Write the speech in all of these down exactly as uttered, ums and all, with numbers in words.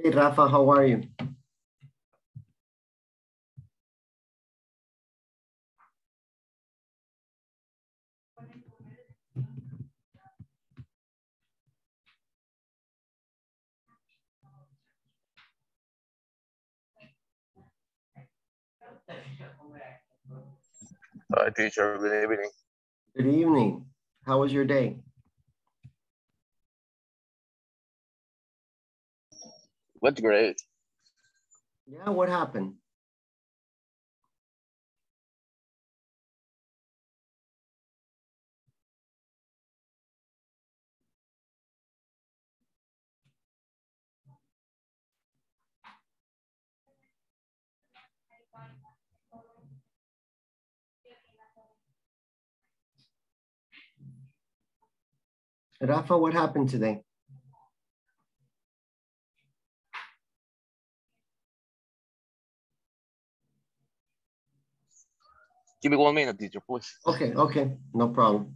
Hey, Rafa, how are you? Hi, teacher. Good evening. Good evening. How was your day? What's great? Yeah, what happened? Rafa, what happened today? Give me one minute, teacher, please. Okay, okay, no problem.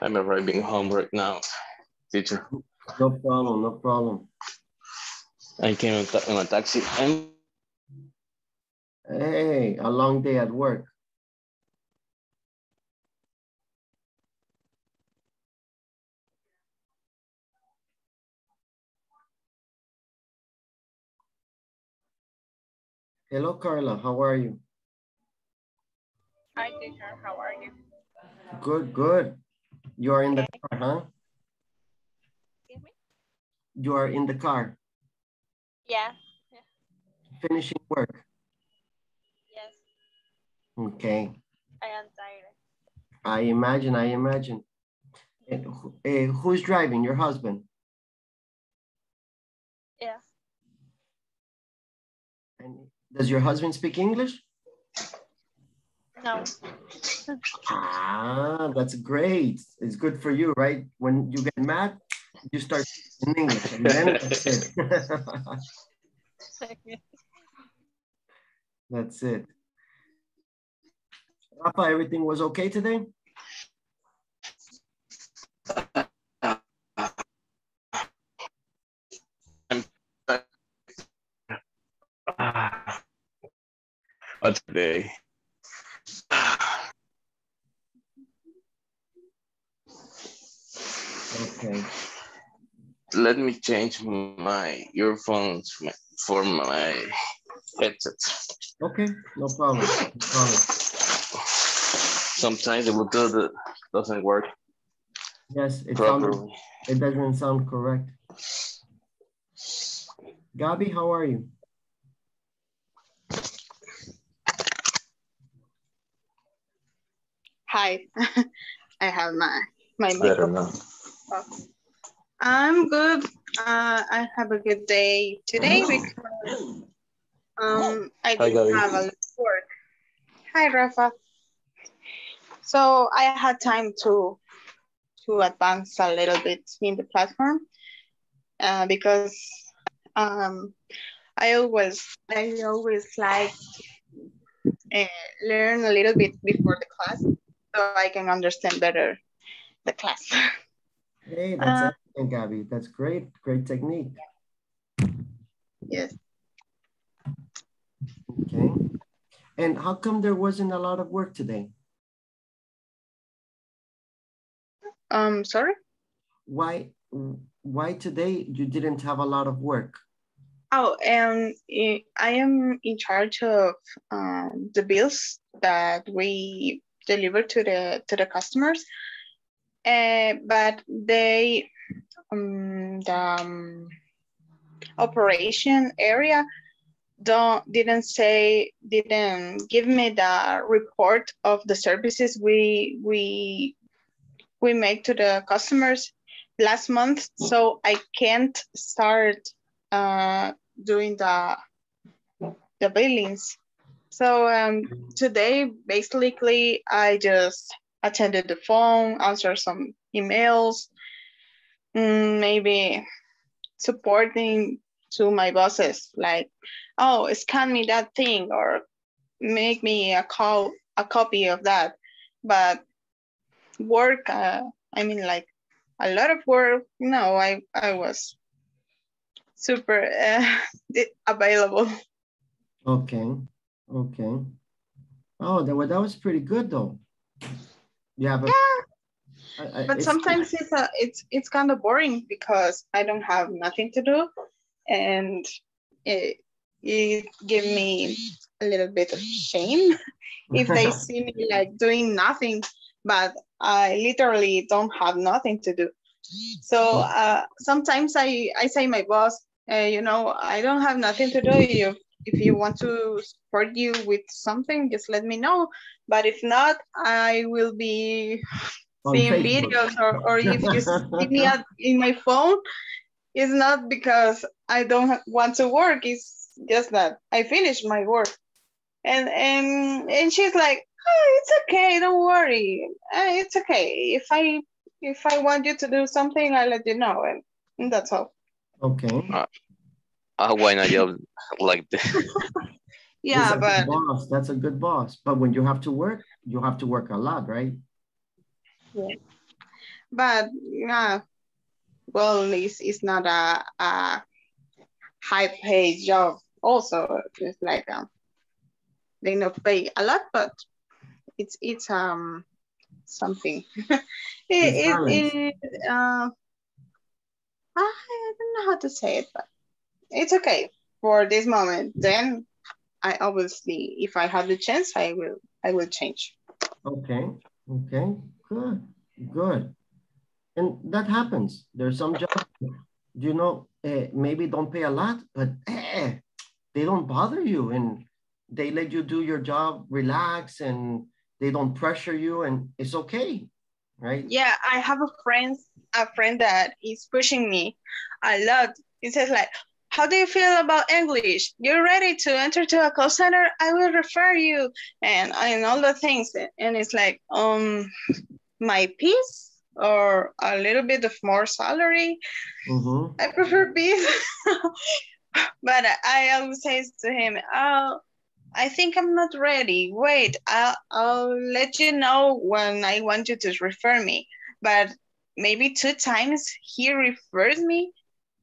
I'm arriving home right now, teacher. No problem, no problem. I came in a taxi. I'm... Hey, a long day at work. Hello, Carla, how are you? Hi, teacher, how are you? Good, good. You are in the car, huh? Excuse me? You are in the car. Yeah. yeah. Finishing work. Yes. Okay. I am tired. I imagine, I imagine. And, uh, who's driving? Your husband? Yeah. And does your husband speak English? No. Ah, that's great. It's good for you, right? When you get mad, you start in English. And then that's it. That's it. Rafa, everything was okay today? What's today? Okay. Let me change my earphones for my headset. Okay, no problem. No problem. Sometimes the Bluetooth doesn't work. Yes, it sounds, it doesn't sound correct. Gabi, how are you? Hi, I have my my microphone. I'm good. Uh, I have a good day today because um, I didn't have a lot of work. Hi, Rafa. So I had time to to advance a little bit in the platform uh, because um, I always I always like to uh, learn a little bit before the class, so I can understand better the class. Hey, that's uh, excellent, Gabi. That's great, great technique. Yes. Okay. And how come there wasn't a lot of work today? Um, sorry? Why, why today you didn't have a lot of work? Oh, um, I am in charge of um, the bills that we deliver to the to the customers, uh, but they um, the um, operation area don't didn't say didn't give me the report of the services we we we make to the customers last month, so I can't start uh, doing the the billings. So um, today, basically, I just attended the phone, answered some emails, maybe supporting to my bosses, like, oh, scan me that thing or make me a call, a copy of that. But work, uh, I mean, like a lot of work. No, I I was super uh, available. Okay. Okay. Oh, that, well, that was pretty good though. Yeah, but, yeah. I, I, but it's, sometimes it's a, it's it's kind of boring because I don't have nothing to do, and it, it gives me a little bit of shame if they see me like doing nothing, but I literally don't have nothing to do. So uh, sometimes I, I say my boss, uh, you know, I don't have nothing to do. You If you want to support you with something, just let me know. But if not, I will be on seeing Facebook videos, or, or if you see me at, in my phone, it's not because I don't want to work. It's just that I finished my work. And and and she's like, oh, it's okay, don't worry. It's okay. If I if I want you to do something, I'll let you know. And, and that's all. Okay. Uh, why not job like this? Yeah, but boss, that's a good boss. But when you have to work, you have to work a lot, right? Yeah. But yeah, well, it's it's not a, a high-paid job. Also, it's like um, they not pay a lot, but it's it's um something. it it's it, it uh, I don't know how to say it, but it's okay for this moment. Then I obviously, if I have the chance, I will I will change. Okay, okay, good, good. And that happens. There's some jobs, you know, eh, maybe don't pay a lot, but eh, they don't bother you and they let you do your job, relax, and they don't pressure you and it's okay, right? Yeah, I have a friend, a friend that is pushing me a lot. He says like, how do you feel about English? You're ready to enter to a call center? I will refer you, and, and all the things. And it's like, um, my peace or a little bit of more salary. Mm-hmm. I prefer peace. But I always say to him, oh, I think I'm not ready. Wait, I'll, I'll let you know when I want you to refer me. But maybe two times he refers me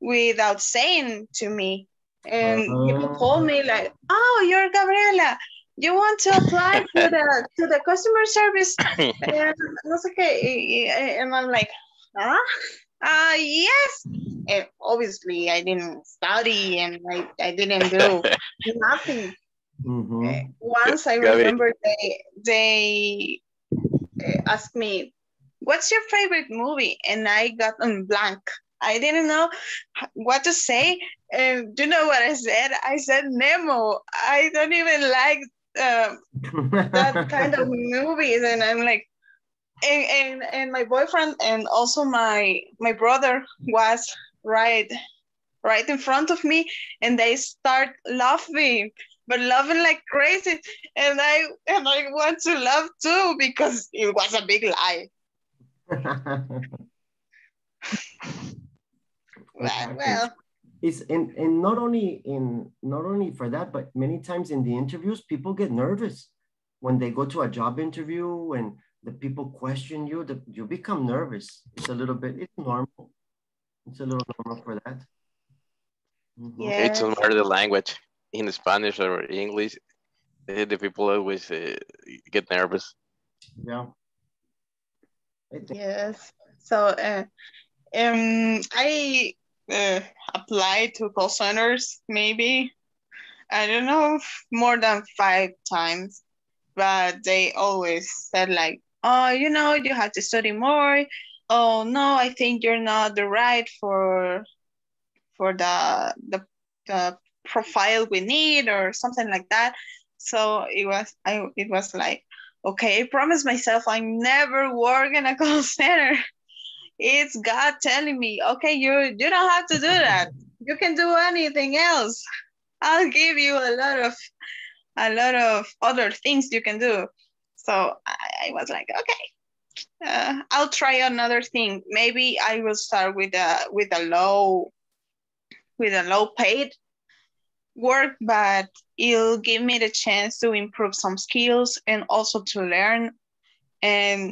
without saying to me, and uh-huh. people call me like, "Oh, you're Gabriela. You want to apply to the to the customer service?" And that's okay. And I'm like, "Huh? Uh, yes." And obviously, I didn't study, and I, I didn't do nothing. Mm-hmm. Once I Gabi. remember they they asked me, what's your favorite movie? And I got on blank. I didn't know what to say. And do you know what I said? I said Nemo. I don't even like um, that kind of movies. And I'm like, and, and and my boyfriend and also my my brother was right right in front of me, and they start laughing, but laughing like crazy. And I and I want to laugh too because it was a big lie. Well, well. It's and, and not only in not only for that, but many times in the interviews, people get nervous when they go to a job interview and the people question you. The, you become nervous. It's a little bit. It's normal. It's a little normal for that. Mm-hmm. Yeah. It doesn't matter the language. In Spanish or English, the people always uh, get nervous. Yeah. I think. Yes. So, uh, um, I. Uh, applied to call centers, maybe, I don't know, more than five times, but they always said like, oh, you know, you have to study more. Oh, no, I think you're not the right for for the, the, the profile we need or something like that. So it was, I, it was like, okay, I promised myself I'm never working in a call center. It's God telling me, okay, you you don't have to do that. You can do anything else. I'll give you a lot of a lot of other things you can do. So I, I was like, okay, uh, I'll try another thing. Maybe I will start with a with a low with a low paid work, but it'll give me the chance to improve some skills and also to learn. And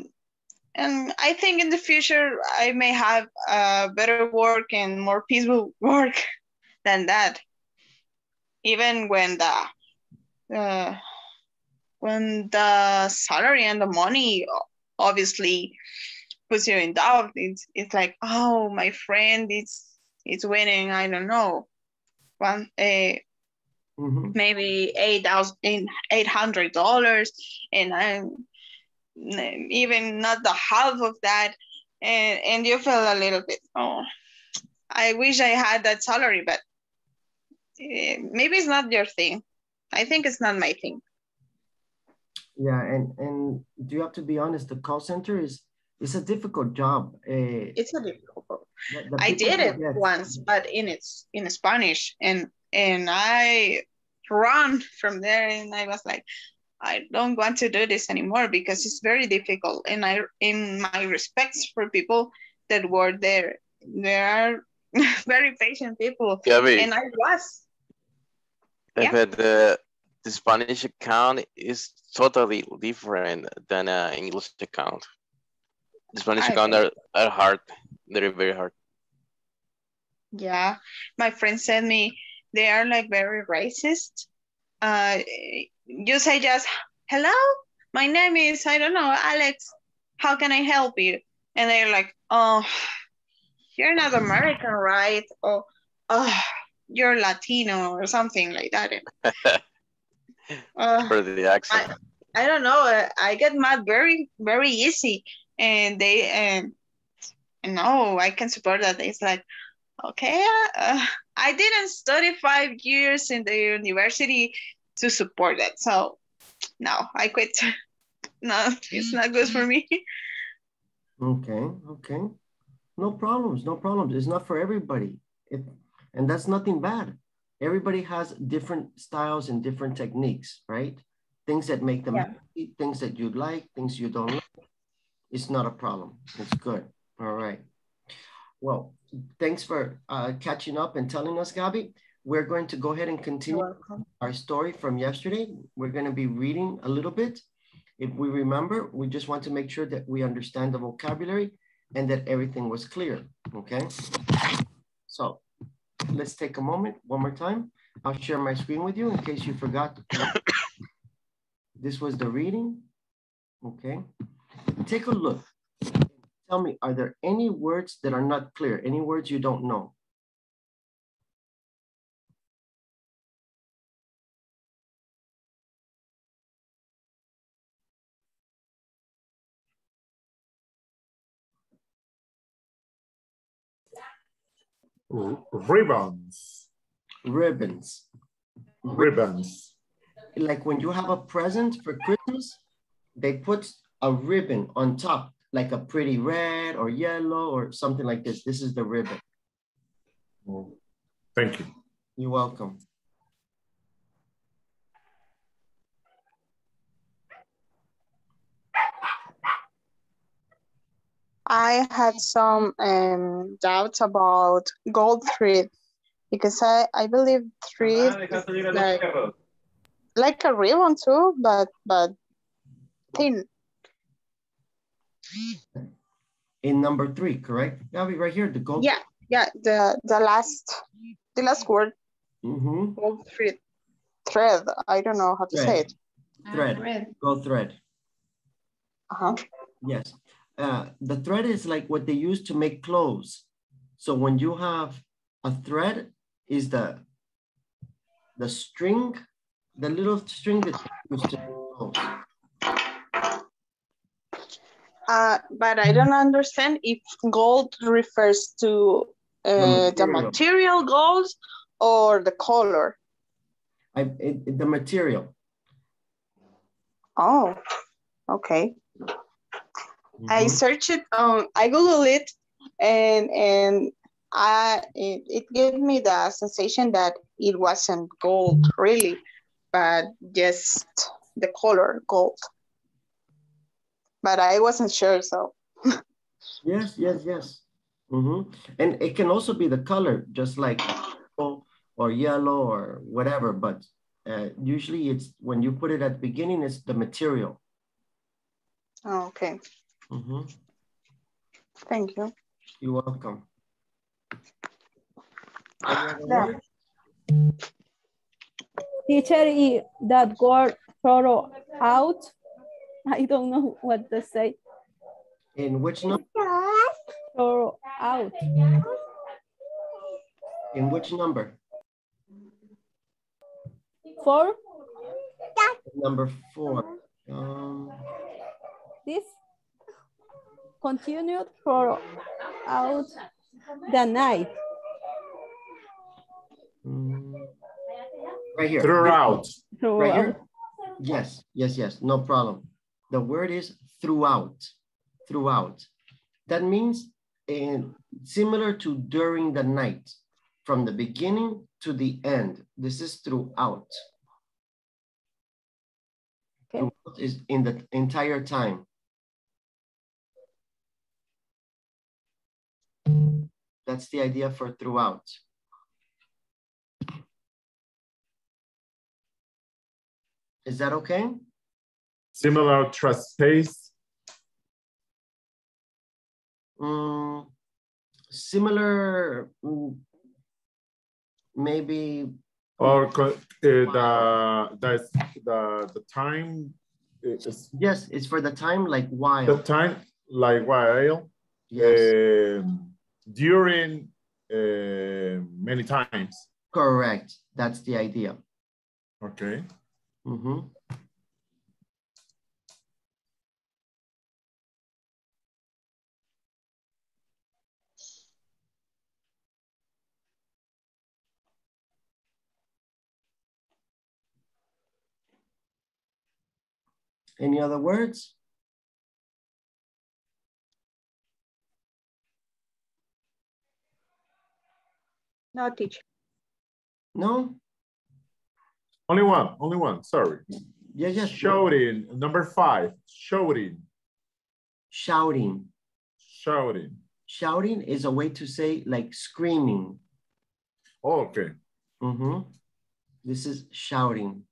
And I think in the future, I may have uh, better work and more peaceful work than that. Even when the, uh, when the salary and the money obviously puts you in doubt, it's, it's like, oh, my friend, it's, it's winning, I don't know, one, a, mm-hmm. maybe eight thousand eight hundred dollars, and I'm, even not the half of that, and, and you feel a little bit, oh, I wish I had that salary, but maybe it's not your thing. I think it's not my thing. Yeah, and, and you have to be honest, the call center is it's a difficult job. Uh, it's a difficult job. The, the I did it get... once, but in it's in Spanish, and and I ran from there, and I was like, I don't want to do this anymore because it's very difficult. And I, in my respects for people that were there, they are very patient people. Yeah, but and I was. Yeah. But the, the Spanish account is totally different than an English account. The Spanish I account are, are hard. They're very hard. Yeah. My friend said me, they are like very racist. Uh, you say just, hello, my name is, I don't know, Alex, how can I help you? And they're like, oh, you're not American, right? Or, oh, you're Latino or something like that. uh, For the accent. I, I don't know. I get mad very, very easy. And they, and no, I can support that. It's like, okay, uh, I didn't study five years in the university to support that. So no, I quit. No, it's not good for me. Okay, okay. No problems, no problems. It's not for everybody. It, and that's nothing bad. Everybody has different styles and different techniques, right? Things that make them yeah. happy, things that you like, things you don't like. It's not a problem. It's good. All right. Well, thanks for uh, catching up and telling us, Gabi. We're going to go ahead and continue our story from yesterday. We're going to be reading a little bit. If we remember, we just want to make sure that we understand the vocabulary and that everything was clear, okay? So let's take a moment one more time. I'll share my screen with you in case you forgot. This was the reading, okay? Take a look. Tell me, are there any words that are not clear? Any words you don't know? R ribbons. Ribbons. Ribbons. Like when you have a present for Christmas, they put a ribbon on top, like a pretty red or yellow or something like this. This is the ribbon. Thank you. You're welcome. I had some um, doubts about gold thread because I, I believe thread is like, like a ribbon too, but but thin. In number three, correct? Gabi, right here, the gold. Yeah, yeah, the the last the last word. Mm-hmm. Gold thread. Thread. I don't know how to thread. say it. Thread. thread. Gold thread. Uh-huh. Yes. Uh, the thread is like what they use to make clothes. So when you have a thread, is the the string, the little string that you use to make clothes. Uh, but I don't understand if gold refers to uh, the material, the material gold or the color. I, it, the material. Oh, okay. Mm-hmm. I searched it, um, I Googled it, and and I it, it gave me the sensation that it wasn't gold really, but just the color gold. But I wasn't sure, so. yes, yes, yes. Mm-hmm. And it can also be the color, just like purple or yellow or whatever, but uh, usually it's when you put it at the beginning, it's the material. Oh, okay. Mm-hmm. Thank you. You're welcome. Yeah. Teacher, that gold throw out. I don't know what to say. In which number? Throw out. In which number? Four. Number four. Um. This. Continued throughout the night. Right here. Throughout. Throughout. Right here? Yes, yes, yes. No problem. The word is throughout. Throughout. That means uh, similar to during the night, from the beginning to the end. This is throughout. Okay. Throughout is in the entire time. That's the idea for throughout. Is that okay? Similar trespass. Mm, similar, maybe. Or uh, the, the the the time. Is, yes, it's for the time, like while. The time, like while. Yes. Uh, During uh, many times. Correct. That's the idea. Okay. Mm-hmm. Any other words? No, teacher. No? Only one, only one, sorry. Yeah, yeah. Shouting, sure. Number five, shouting. Shouting. Shouting. Shouting is a way to say like screaming. Oh, okay. Mm-hmm. This is shouting.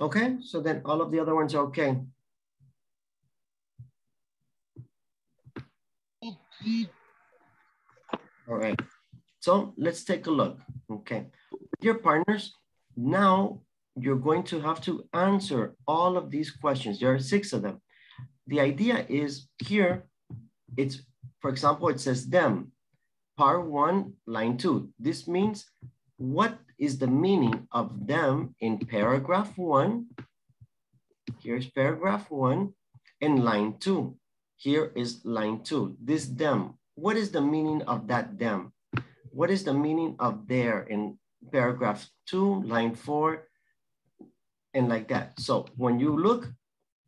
Okay, so then all of the other ones are okay. All right, so let's take a look. Okay, dear partners, now you're going to have to answer all of these questions. There are six of them. The idea is here, it's, for example, it says them, part one, line two. This means what is the meaning of them in paragraph one? Here's paragraph one and line two. Here is line two, this them. What is the meaning of that them? What is the meaning of there in paragraph two, line four, and like that? So when you look,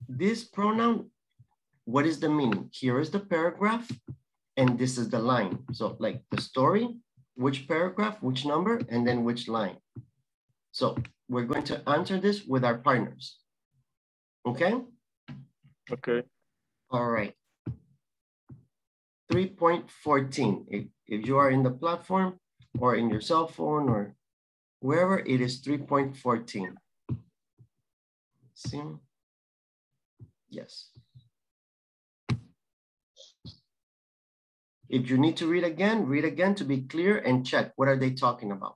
this pronoun, what is the meaning? Here is the paragraph, and this is the line. So like the story, which paragraph, which number, and then which line. So we're going to answer this with our partners. Okay? Okay. All right. three point fourteen, if, if you are in the platform or in your cell phone or wherever, it is three point fourteen. See? Yes. If you need to read again, read again to be clear and check what are they talking about.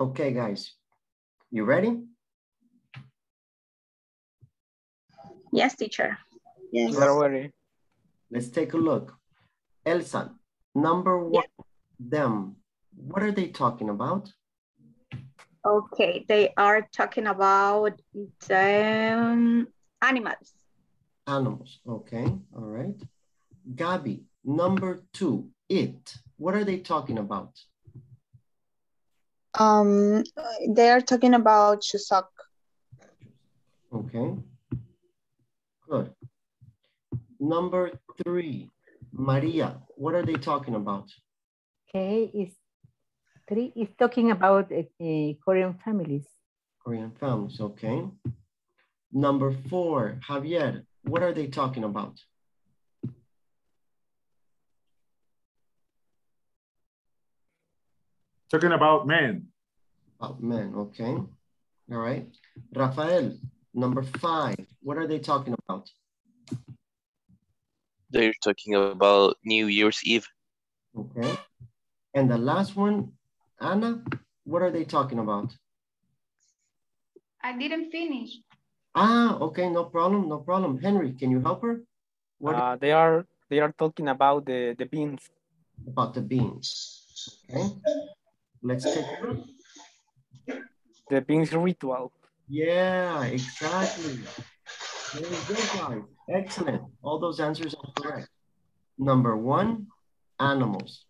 Okay, guys, you ready? Yes, teacher. Yes. Don't worry. Let's take a look. Elsa, number one, yeah. them. What are they talking about? Okay, they are talking about um, animals. Animals, okay, all right. Gabby, number two, it. What are they talking about? Um, they are talking about Chuseok. Okay, good. Number three, Maria, what are they talking about? Okay, it's three is talking about uh, uh, Korean families. Korean families, okay. Number four, Javier, what are they talking about? Talking about men. About men, okay. All right. Rafael, number five, what are they talking about? They're talking about New Year's Eve. Okay. And the last one, Anna, what are they talking about? I didn't finish. Ah, okay, no problem, no problem. Henry, can you help her? What uh, they are they are talking about the, the beans. About the beans. Okay. Let's take a look. The beans ritual. Yeah, exactly. Very good, guys. Excellent. All those answers are correct. Number one, animals.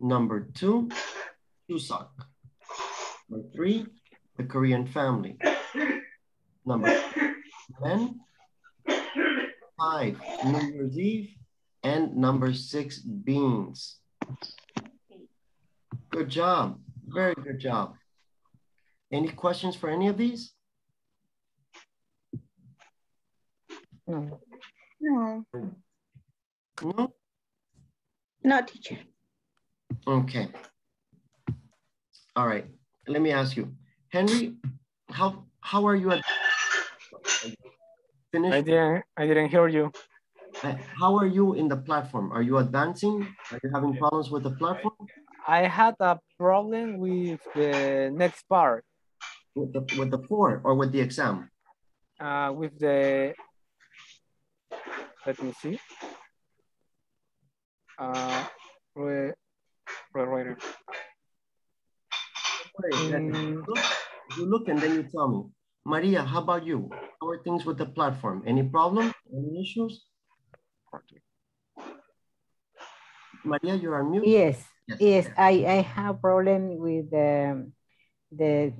Number two, Chuseok. Number three, the Korean family. Number four, men. Five, New Year's Eve. And number six, beans. Good job. Very good job. Any questions for any of these? No. No. No? No, teacher. Okay. All right. Let me ask you, Henry, how how are you? At Finished? I didn't. I didn't hear you. Uh, how are you in the platform? Are you advancing? Are you having problems with the platform? I had a problem with the next part. With the with the form or with the exam? Uh, with the. Let me see. Uh, with. Right. Um, you look and then you tell me. Maria, how about you? How are things with the platform? Any problem? Any issues? Maria, you are mute. Yes. Yes. Yes. I I have problem with um, the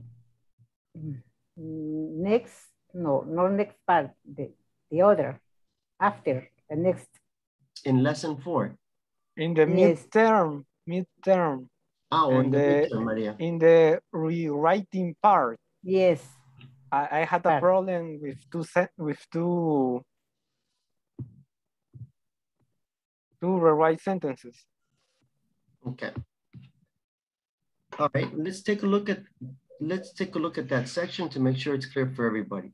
next. No, not next part. The the other after the next. In lesson four. In the yes. midterm. Midterm. Oh, and in the, the midterm, Maria. In the rewriting part. Yes. I, I had part. a problem with two set with two two rewrite sentences. Okay. All right. Let's take a look at let's take a look at that section to make sure it's clear for everybody.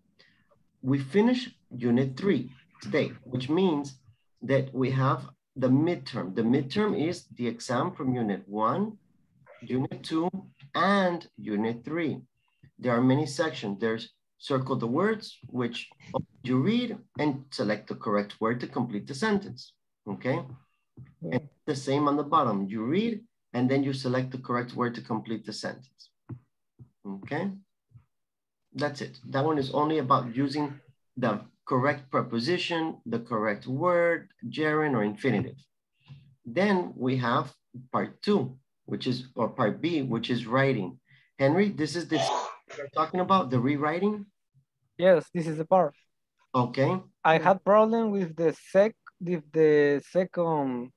We finished unit three today, which means that we have the midterm. The midterm is the exam from unit one, unit two, and unit three. There are many sections. There's circle the words, which you read and select the correct word to complete the sentence, okay? And the same on the bottom. You read and then you select the correct word to complete the sentence, okay? That's it. That one is only about using the correct preposition, the correct word, gerund or infinitive. Then we have part two, which is, or part B, which is writing. Henry, this is this you're talking about, the rewriting? Yes, this is the part. Okay. I had problem with the sec, with the second,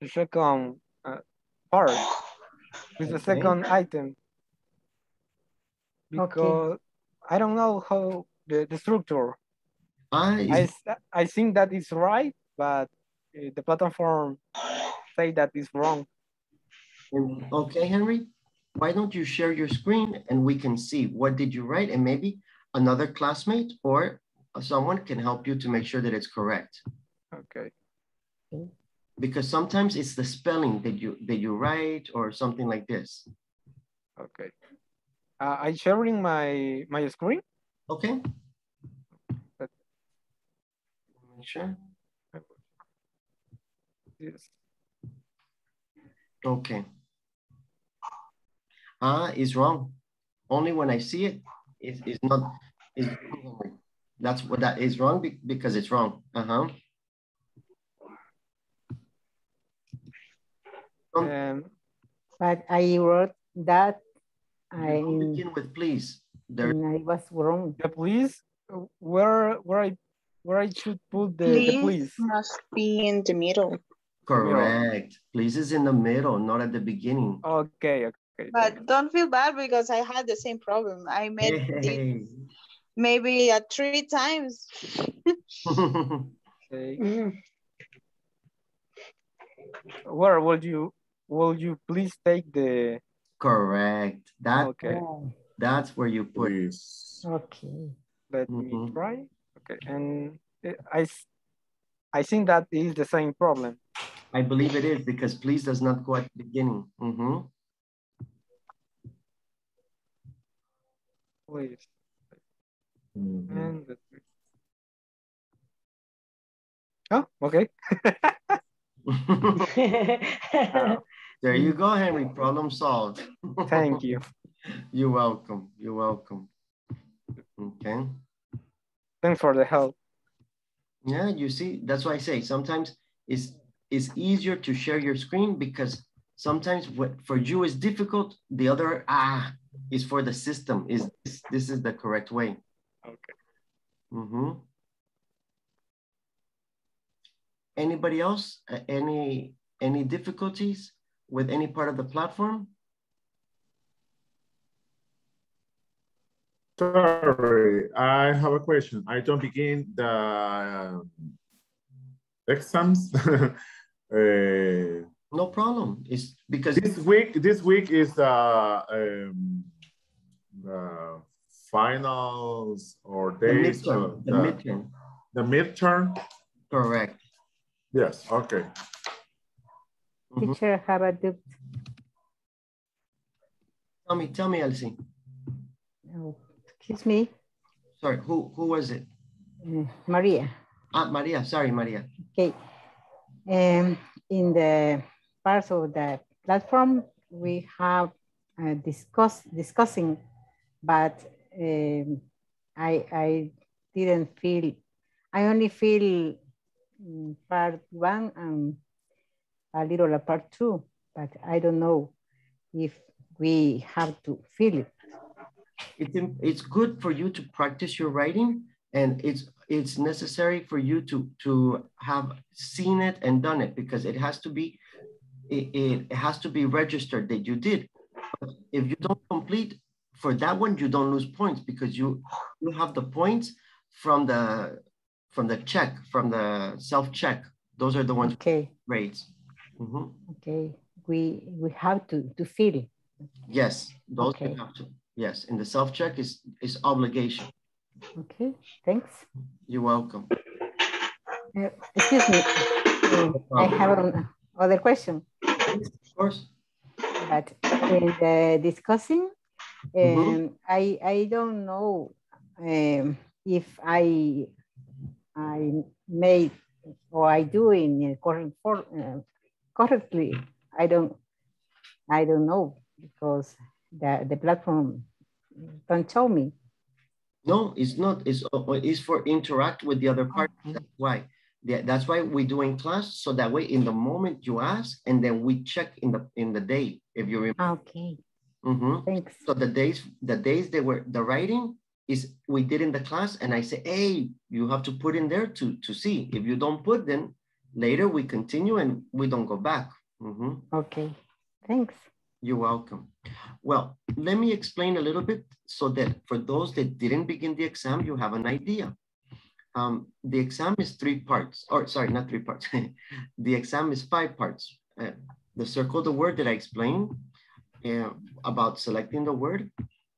the second uh, part, with okay. the second item. Because okay. I don't know how, The, the structure. I, I, I think that is right, but uh, the platform say that is wrong. Okay, Henry, why don't you share your screen and we can see what did you write, and maybe another classmate or someone can help you to make sure that it's correct. Okay. Because sometimes it's the spelling that you that you write or something like this. Uh, I'm sharing my, my screen. Okay. Sure. Yes. Okay. Ah, uh, it's wrong. Only when I see it, it is not. It's, that's what that is wrong because it's wrong. Uh huh. Um, but I wrote that. I begin with please. There. I was wrong. The please. Where where I. Where I should put the please, the please must be in the middle. Correct. Please is in the middle, not at the beginning. Okay. Okay. But don't feel bad because I had the same problem. I made hey. it maybe uh, three times. Okay. Mm. Where will you will you please take the? Correct. That okay. That's where you put it. Okay. Let mm-hmm. me try. Okay, and I, I think that is the same problem. I believe it is because please does not go at the beginning. Mm-hmm. Please. Mm-hmm. And the... Oh, okay. uh, there you go, Henry. Problem solved. Thank you. You're welcome. You're welcome. Okay. Thanks for the help. Yeah, you see, that's why I say sometimes it's, it's easier to share your screen because sometimes what for you is difficult, the other ah is for the system. Is this, this is the correct way. Okay. Mm-hmm. Anybody else? Uh, any any difficulties with any part of the platform? Sorry, I have a question. I don't begin the uh, exams. uh, no problem. It's because this week. This week is uh, um, the finals or days. The midterm. The, the midterm. The midterm. Correct. Yes. Okay. Teacher, how about you? Tell me. Tell me, Elsie. No. Excuse me. Sorry, who, who was it? Uh, Maria. Ah, Maria, sorry, Maria. Okay. Um, in the parts of the platform, we have uh, discuss, discussing, but um, I, I didn't feel, I only feel part one and a little part two, but I don't know if we have to feel it. It's, it's good for you to practice your writing, and it's it's necessary for you to to have seen it and done it because it has to be it, it has to be registered that you did. But if you don't complete for that one, you don't lose points because you you have the points from the from the check from the self check. Those are the ones. Okay. Grades. Mm-hmm. Okay. We we have to to feel it. Yes, those okay. you have to. Yes, and the self-check is, is obligation. Okay, thanks. You're welcome. Uh, excuse me, uh, I have another question. Of course. But in the discussing, um, mm-hmm. I, I don't know um, if I, I made or I do in correct for, uh, correctly. I don't, I don't know because The, the platform don't show me. No, it's not. It's, it's for interact with the other part. That's why. That's why we do in class. So that way, in the moment you ask, and then we check in the in the day if you remember. Okay. Mm-hmm. Thanks. So the days the days they were the writing is we did in the class, and I say, hey, you have to put in there to to see. If you don't put them, later we continue and we don't go back. Mm-hmm. Okay. Thanks. You're welcome. Well, let me explain a little bit so that for those that didn't begin the exam, you have an idea. Um, the exam is three parts, or sorry, not three parts. The exam is five parts. Uh, the circle, the word that I explained uh, about selecting the word.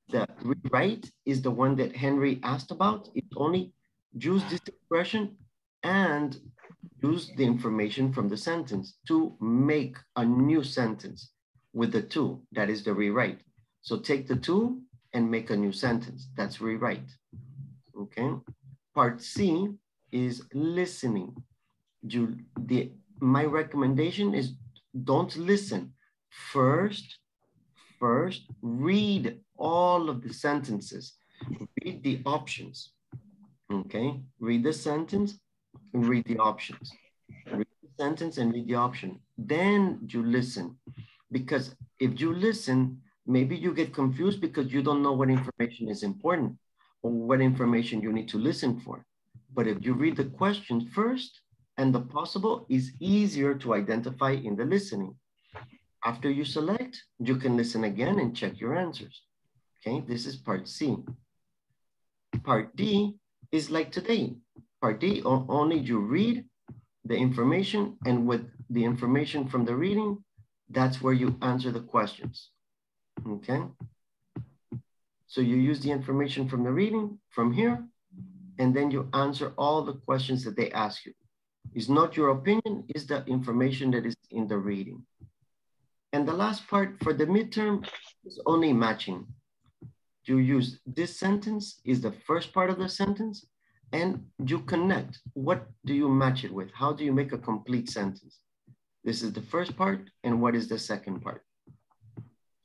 The rewrite is the one that Henry asked about. It only use this expression and use the information from the sentence to make a new sentence with the two, that is the rewrite. So take the two and make a new sentence. That's rewrite, okay? Part C is listening. You, the, my recommendation is don't listen. First, first read all of the sentences. Read the options, okay? Read the sentence and read the options. Read the sentence and read the option. Then you listen, because if you listen, maybe you get confused because you don't know what information is important or what information you need to listen for. But if you read the question first and the possible is easier to identify in the listening. After you select, you can listen again and check your answers. Okay, this is part C. Part D is like today. Part D, only you read the information, and with the information from the reading, that's where you answer the questions. Okay, so you use the information from the reading from here, and then you answer all the questions that they ask you. It's not your opinion, it's the information that is in the reading. And the last part for the midterm is only matching. You use this sentence is the first part of the sentence, and you connect. What do you match it with? How do you make a complete sentence? This is the first part, and what is the second part?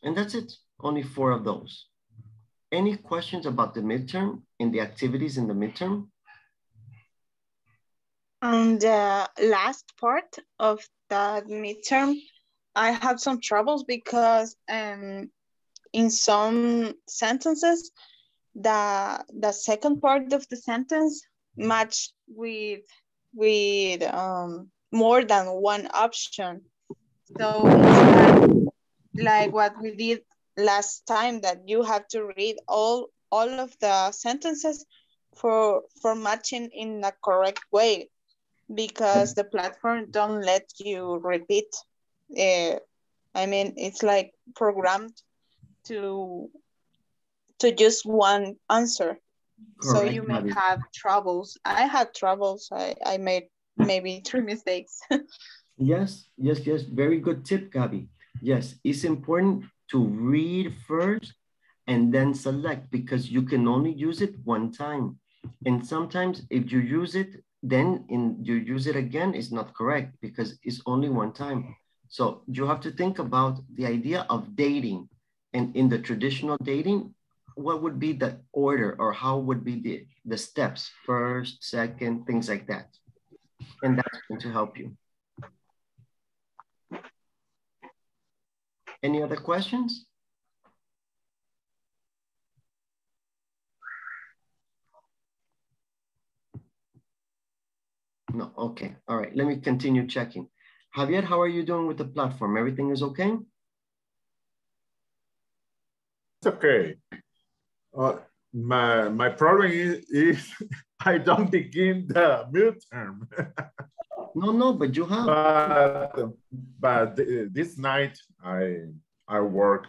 And that's it, only four of those. Any questions about the midterm and the activities in the midterm? On the last part of the midterm, I had some troubles because um, in some sentences, the, the second part of the sentence matched with, with um, more than one option. So it's like, like what we did last time, that you have to read all all of the sentences for for matching in a correct way, because the platform don't let you repeat. Uh, I mean, it's like programmed to to just one answer. Correct. So you may have troubles. I had troubles. I, I made maybe three mistakes. Yes, yes, yes. Very good tip, Gabby. Yes, it's important to read first and then select, because you can only use it one time. And sometimes if you use it, then in, you use it again, it's not correct because it's only one time. So you have to think about the idea of dating. And in the traditional dating, what would be the order, or how would be the, the steps? First, second, things like that. And that's going to help you. Any other questions? No, okay, all right, let me continue checking. Javier, how are you doing with the platform? Everything is okay? It's okay. Uh, my, my problem is, is I don't begin the midterm. No, no, but you have. But, but this night I I work.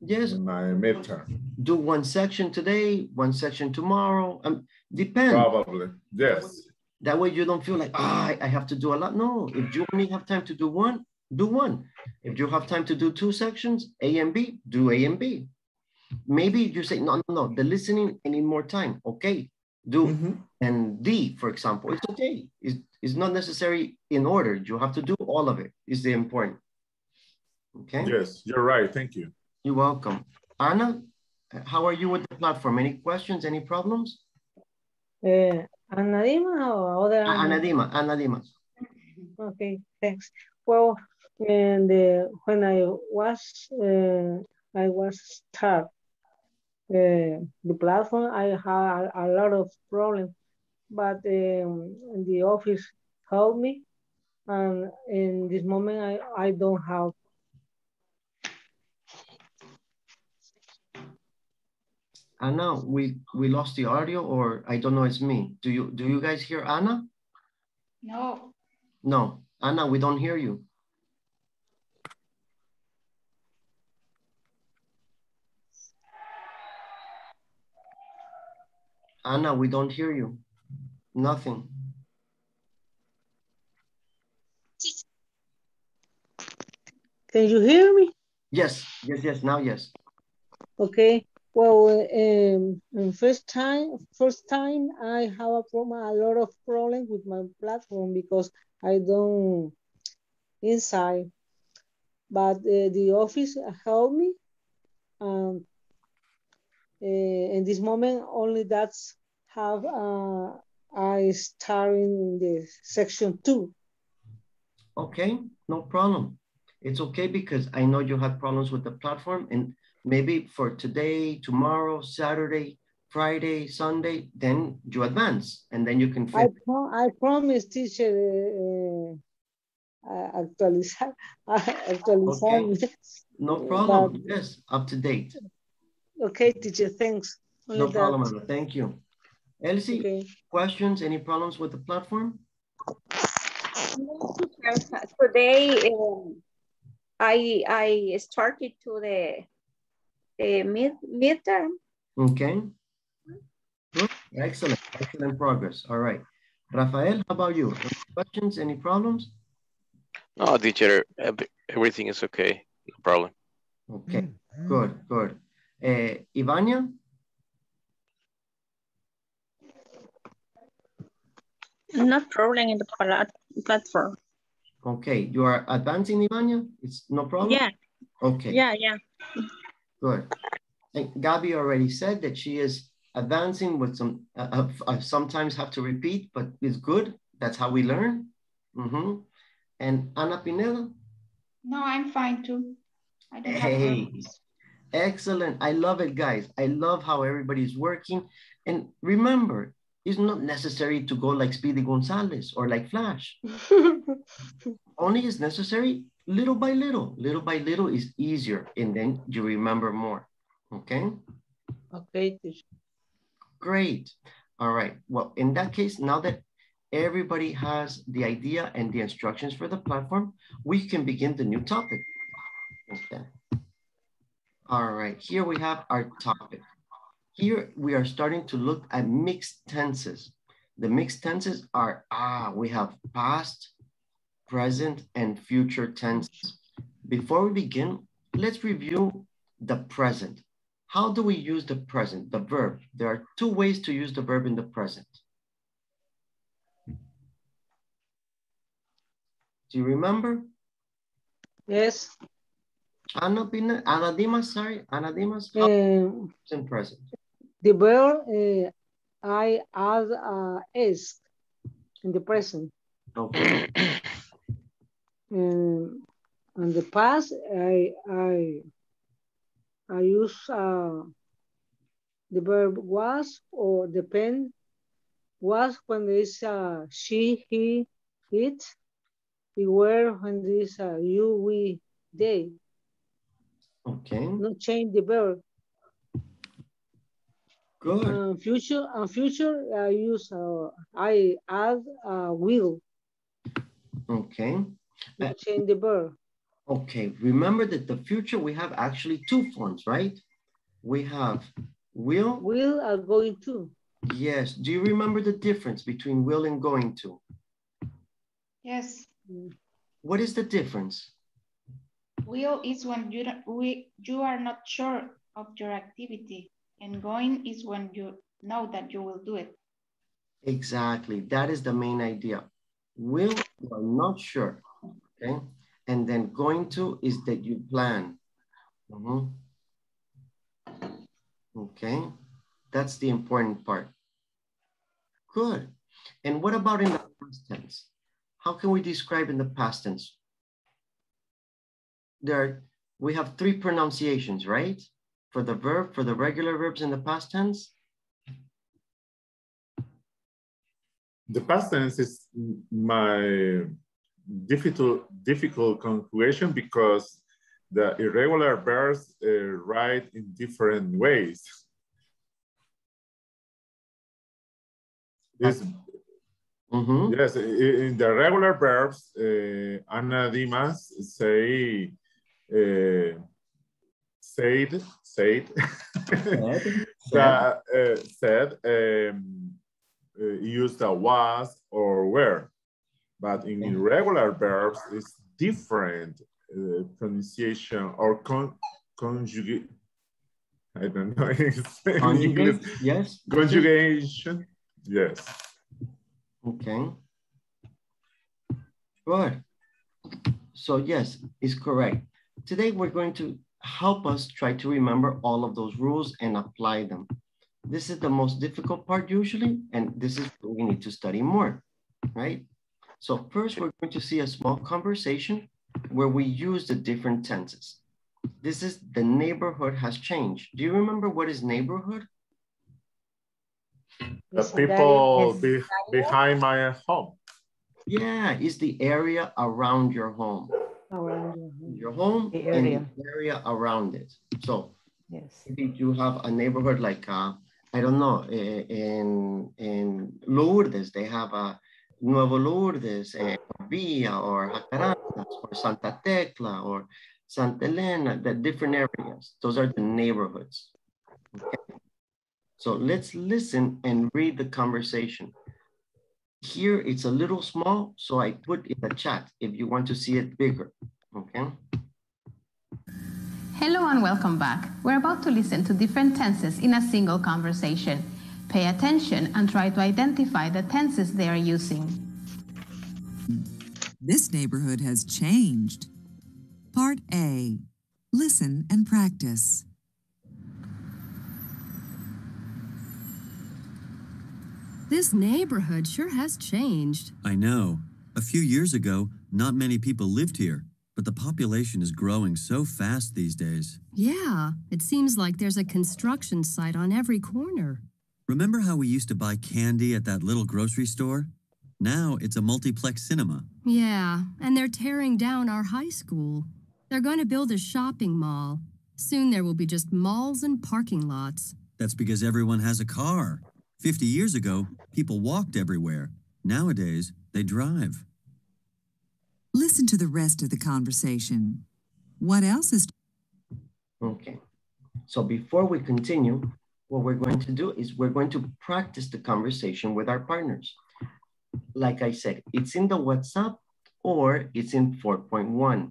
Yes. My midterm. Do one section today, one section tomorrow. Um, depends. Probably. Yes. That way you don't feel like, ah, I have to do a lot. No, if you only have time to do one, do one. If you have time to do two sections, A and B, do A and B. Maybe you say, no, no, no, the listening, I need more time. Okay, do mm-hmm. and D, for example, it's okay. It's, It's not necessary in order. You have to do all of it. It's the important. Okay? Yes, you're right. Thank you. You're welcome. Anna, how are you with the platform? Any questions, any problems? Uh, Anna Dima or other? Ah, Anna Dima, Anna Dima. Okay, thanks. Well, and, uh, when I was, uh, I was start uh, the platform, I had a lot of problems. But um, the office helped me, and in this moment, I, I don't have. Anna, we, we lost the audio, or I don't know, it's me. Do you, do you guys hear Anna? No. No, Anna, we don't hear you. Anna, we don't hear you. Nothing. Can you hear me? Yes, yes, yes, now yes. Okay, Well, um, first time, first time I have a problem, a lot of problems with my platform because I don't inside. But uh, the office helped me, um, uh, in this moment only that's have uh, I start in the section two. Okay, no problem. It's okay because I know you had problems with the platform, and maybe for today, tomorrow, Saturday, Friday, Sunday, then you advance and then you can finish. I, pro I promise, teacher, uh, uh, actualizar, actualizar. Okay. No problem, but, yes, up to date. Okay, teacher, thanks. Only no that. problem, Anna. Thank you. Elsie, okay. Questions, any problems with the platform? Today, um, I, I started to the Uh, mid midterm. Okay. Good. Excellent. Excellent progress. All right. Rafael, how about you? Any questions? Any problems? No, teacher. Everything is okay. No problem. Okay. Mm-hmm. Good. Good. Uh, Ivania? No problem in the plat platform. Okay. You are advancing, Ivania? It's no problem? Yeah. Okay. Yeah, yeah. Good. And Gabby already said that she is advancing with some, uh, I sometimes have to repeat, but it's good. That's how we learn. Mm-hmm. And Ana Pineda? No, I'm fine too. I don't hey, have excellent. I love it, guys. I love how everybody's working. And remember, it's not necessary to go like Speedy Gonzalez or like Flash. Only is necessary little by little, little by little is easier, and then you remember more, okay? Okay. Great, all right. Well, in that case, now that everybody has the idea and the instructions for the platform, we can begin the new topic. Okay. All right, here we have our topic. Here we are starting to look at mixed tenses. The mixed tenses are, ah, we have past, present and future tenses. Before we begin, let's review the present. How do we use the present, the verb? There are two ways to use the verb in the present. Do you remember? Yes. Ana, Pina, Ana Dimas, sorry, Ana Dimas, how um, is in present? The verb, uh, I add uh, is in the present. Okay. Um, in the past, I I I use uh, the verb was or depend. Was when there is uh, she, he, it. They were when there is uh, you, we, they. Okay. Not change the verb. Good. Uh, future and uh, future, I use uh, I add uh, will. Okay. Uh, change the verb. Okay, remember that the future, we have actually two forms, right? We have will. Will are going to. Yes, do you remember the difference between will and going to? Yes. What is the difference? Will is when you, don't, we, you are not sure of your activity, and going is when you know that you will do it. Exactly, that is the main idea. Will, you are not sure. Okay, and then going to is that you plan. Mm-hmm. Okay, that's the important part. Good. And what about in the past tense? How can we describe in the past tense? There are, we have three pronunciations, right? For the verb, for the regular verbs in the past tense. The past tense is my difficult difficult conjugation because the irregular verbs uh, write in different ways. This, mm-hmm. Yes, in the regular verbs, uh, Ana Dimas say uh, said said said, that, uh, said um, uh, used a was or were. But in irregular verbs, it's different uh, pronunciation or con conjugate I don't know. Conjugate, yes. Conjugation, yes. Okay. Good. So yes, it's correct. Today we're going to help us try to remember all of those rules and apply them. This is the most difficult part usually, and this is where we need to study more, right? So first we're going to see a small conversation where we use the different tenses. This is the neighborhood has changed. Do you remember what is neighborhood? The people be behind my home. Yeah, it's the area around your home. Around your home, the area. And the area around it. So yes, maybe you have a neighborhood like, uh, I don't know, in, in Lourdes, they have a Nuevo Lourdes, and Villa, or Jacarandas, or Santa Tecla, or Santa Elena, the different areas. Those are the neighborhoods. Okay. So let's listen and read the conversation. Here, it's a little small, so I put in the chat if you want to see it bigger, okay? Hello and welcome back. We're about to listen to different tenses in a single conversation. Pay attention and try to identify the tenses they are using. This neighborhood has changed. Part A, listen and practice. This neighborhood sure has changed. I know. A few years ago, not many people lived here, but the population is growing so fast these days. Yeah, it seems like there's a construction site on every corner. Remember how we used to buy candy at that little grocery store? Now it's a multiplex cinema. Yeah, and they're tearing down our high school. They're going to build a shopping mall. Soon there will be just malls and parking lots. That's because everyone has a car. Fifty years ago, people walked everywhere. Nowadays, they drive. Listen to the rest of the conversation. What else is... Okay. So before we continue, what we're going to do is we're going to practice the conversation with our partners. Like I said, it's in the WhatsApp or it's in four point one.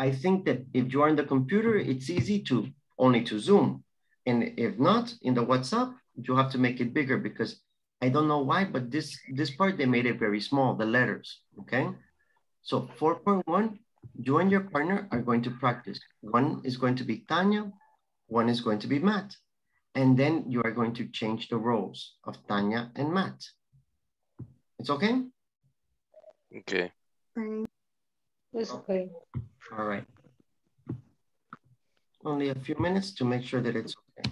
I think that if you're on the computer, it's easy to only to Zoom. And if not, in the WhatsApp, you have to make it bigger because I don't know why, but this, this part, they made it very small, the letters, okay? So four point one, you and your partner are going to practice. One is going to be Tanya, one is going to be Matt. And then you are going to change the roles of Tanya and Matt. It's okay? Okay. It's okay. All right. Only a few minutes to make sure that it's okay.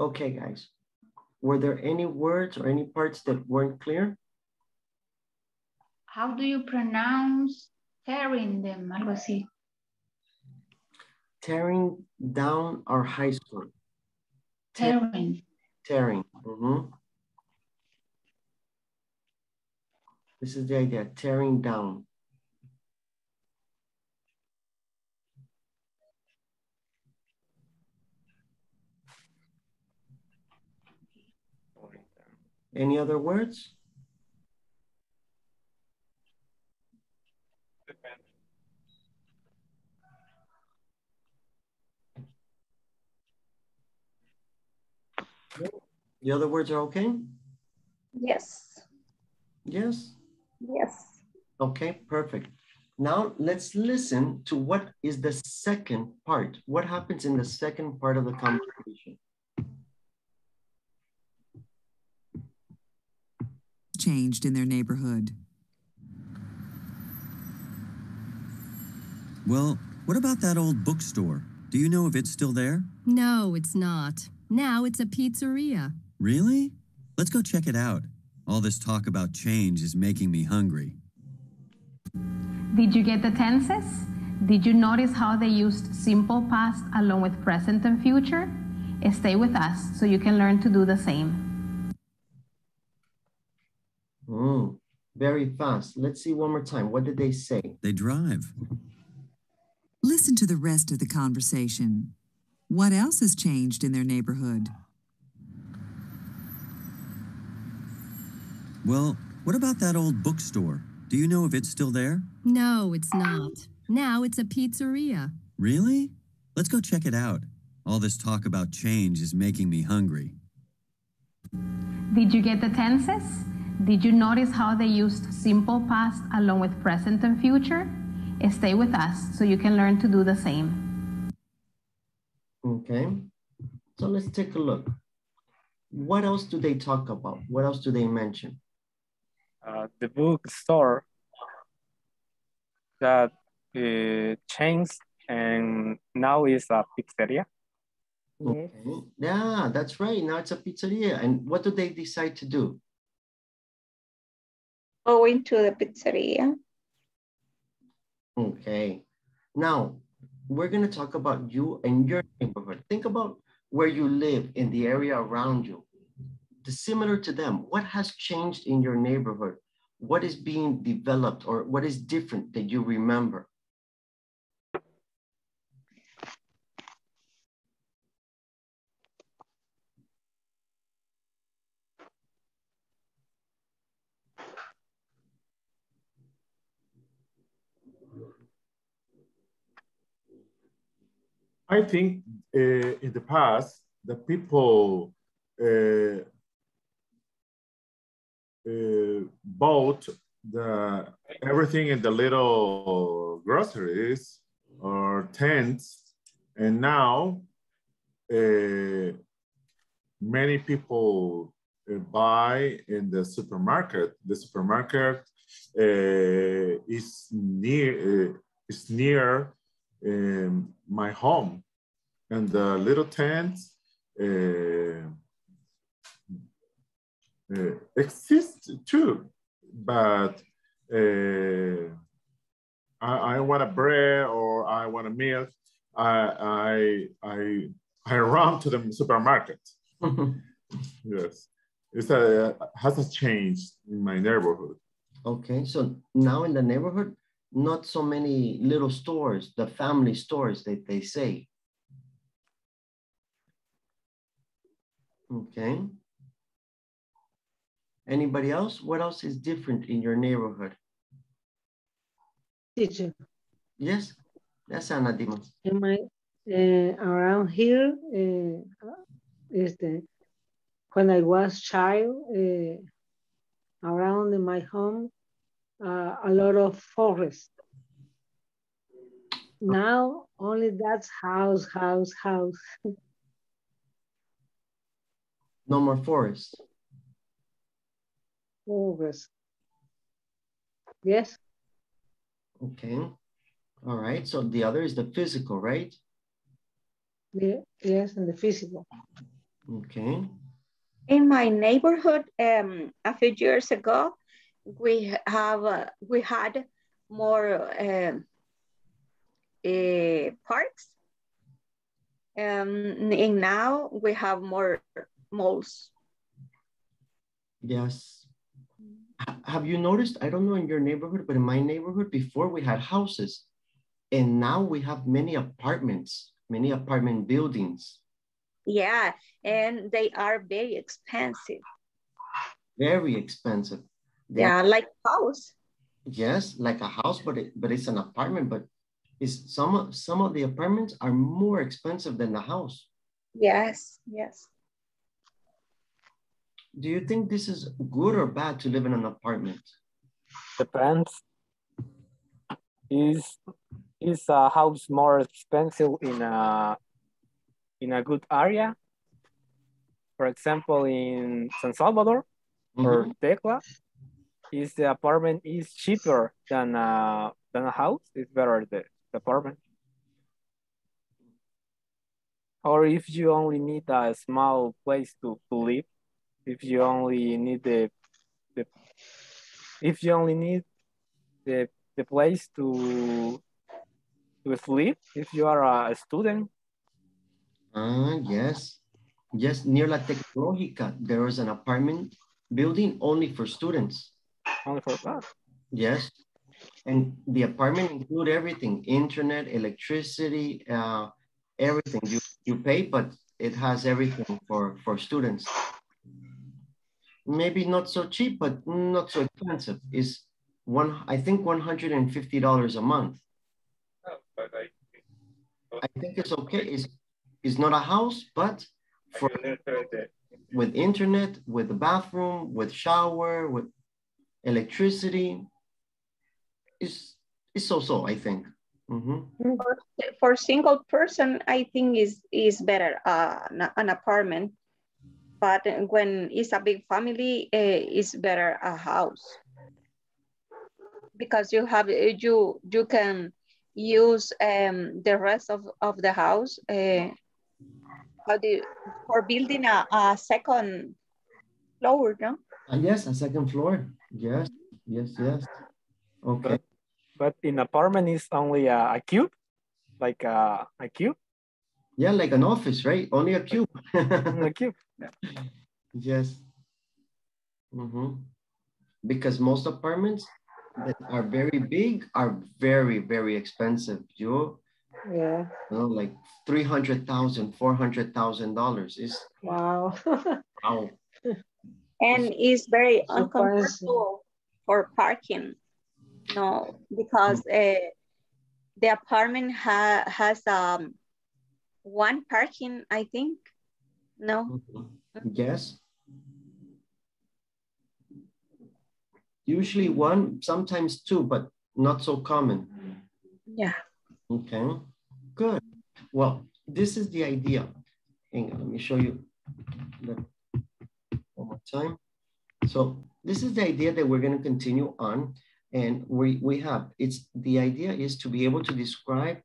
Okay, guys. Were there any words or any parts that weren't clear? How do you pronounce tearing them? Algo así. Tearing down our high school. Tearing. Tearing. Mm-hmm. This is the idea, tearing down. Any other words? The other words are okay? Yes. Yes? Yes. Okay, perfect. Now let's listen to what is the second part. What happens in the second part of the conversation? Changed in their neighborhood. Well, what about that old bookstore? Do you know if it's still there? No, it's not. Now it's a pizzeria. Really? Let's go check it out. All this talk about change is making me hungry. Did you get the tenses? Did you notice how they used simple past along with present and future? Stay with us so you can learn to do the same. Mm, very fast. Let's see one more time. What did they say? They drive. Listen to the rest of the conversation. What else has changed in their neighborhood? Well, what about that old bookstore? Do you know if it's still there? No, it's not. Now it's a pizzeria. Really? Let's go check it out. All this talk about change is making me hungry. Did you get the tenses? Did you notice how they used simple past along with present and future? Stay with us so you can learn to do the same. Okay, so let's take a look. What else do they talk about? What else do they mention? Uh, the bookstore that uh, changed and now is a pizzeria. Okay. Yeah, that's right. Now it's a pizzeria. And what do they decide to do? Go into the pizzeria. Okay. Now, we're going to talk about you and your neighborhood. Think about where you live in the area around you. Similar to them, what has changed in your neighborhood? What is being developed or what is different that you remember? I think uh, in the past, the people uh, Uh, bought the everything in the little groceries or tents, and now uh, many people uh, buy in the supermarket. The supermarket uh, is near uh, is near um, my home, and the little tents. Uh, Uh, exists too, but uh, I, I want a bread or I want a milk. I I I, I run to the supermarket. Yes, it's a has a change in my neighborhood. Okay, so now in the neighborhood, not so many little stores, the family stores that they say. Okay. Anybody else? What else is different in your neighborhood? Teacher. Yes, that's Ana Dimas. Am I uh, around here? Uh, is the when I was child uh, around in my home, uh, a lot of forest. Now only that's house, house, house. No more forest. August. Yes. Okay. All right. So the other is the physical, right? Yeah. Yes, and the physical. Okay. In my neighborhood, um, a few years ago, we have uh, we had more uh, uh, parks, um, and now we have more malls. Yes. Have you noticed, I don't know in your neighborhood, but in my neighborhood before we had houses and now we have many apartments, many apartment buildings. Yeah, and they are very expensive. Very expensive. They yeah, are, like a house. Yes, like a house, but it, but it's an apartment, but it's some, some of the apartments are more expensive than the house. Yes, yes. Do you think this is good or bad to live in an apartment? Depends. Is is a house more expensive in a in a good area? For example, in San Salvador mm-hmm. or Tecla, is the apartment is cheaper than a than a house? It's better the, the apartment. Or if you only need a small place to, to live. If you only need the, the if you only need the the place to to sleep, if you are a student. Ah, yes, yes. Near La Tecnológica, there is an apartment building only for students. Only for that. Yes, and the apartment include everything: internet, electricity, uh, everything. You you pay, but it has everything for for students. Maybe not so cheap, but not so expensive. Is one? I think one hundred and fifty dollars a month. Oh, but I, think, I think it's okay. It's it's not a house, but for, with internet, with the bathroom, with shower, with electricity, is is so so. I think. Mm-hmm. For, for single person, I think is is better uh, an apartment. But when it's a big family, uh, it's better a house because you have you you can use um, the rest of, of the house. Uh, how do you, for building a, a second floor, no? Uh, yes, a second floor. Yes, yes, yes. Okay. But, but in apartment is only a, a cube, like a, a cube. Yeah, like an office, right? Only a cube. A cube. Yeah. Yes. Mm-hmm. Because most apartments that are very big are very, very expensive. You, yeah. You know, like three hundred thousand dollars, four hundred thousand dollars is. Wow. Wow. And it's very so uncomfortable for parking. No, because mm-hmm. uh, the apartment ha has um, one parking, I think. No. Yes. Usually one, sometimes two, but not so common. Yeah. Okay. Good. Well, this is the idea. Hang on, let me show you one more time. So this is the idea that we're going to continue on. And we, we have, it's the idea is to be able to describe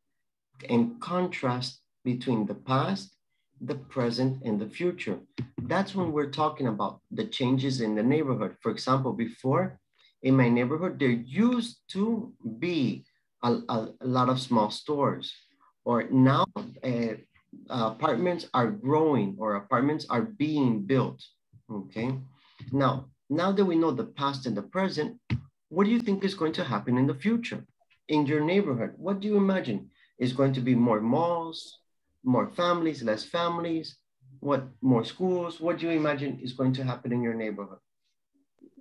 and contrast between the past, the present, and the future. That's when we're talking about the changes in the neighborhood. For example, before in my neighborhood, there used to be a, a, a lot of small stores, or now uh, apartments are growing or apartments are being built, okay? Now, now that we know the past and the present, what do you think is going to happen in the future in your neighborhood? What do you imagine? Is going to be more malls, more families, less families, what more schools? What do you imagine is going to happen in your neighborhood?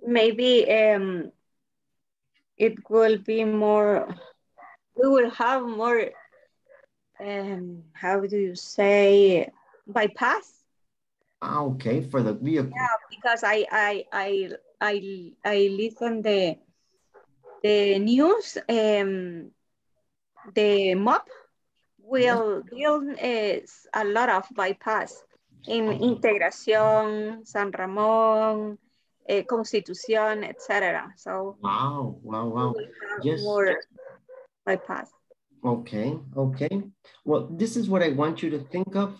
Maybe um, it will be more, we will have more, um, how do you say, bypass? Ah, okay, for the vehicle. Yeah, because I I I I, I listen the the news, um, the mob will build uh, a lot of bypass in Integración, San Ramón, uh, Constitución, et cetera. So wow, wow, wow! We have yes, more bypass. Okay, okay. Well, this is what I want you to think of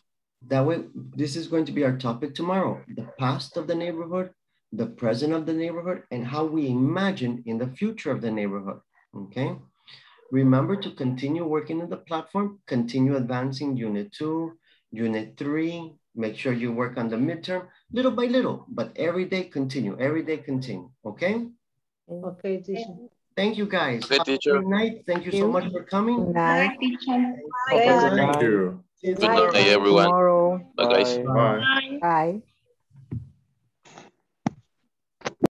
That way, this is going to be our topic tomorrow, the past of the neighborhood, the present of the neighborhood, and how we imagine in the future of the neighborhood, okay? Remember to continue working on the platform, continue advancing unit two, unit three, make sure you work on the midterm, little by little, but every day continue, every day continue, okay? Okay, teacher. Thank you guys. Good night. Thank you so much for coming. Good night, teacher. Thank you. Good night, everyone. Bye, guys. Bye. Bye.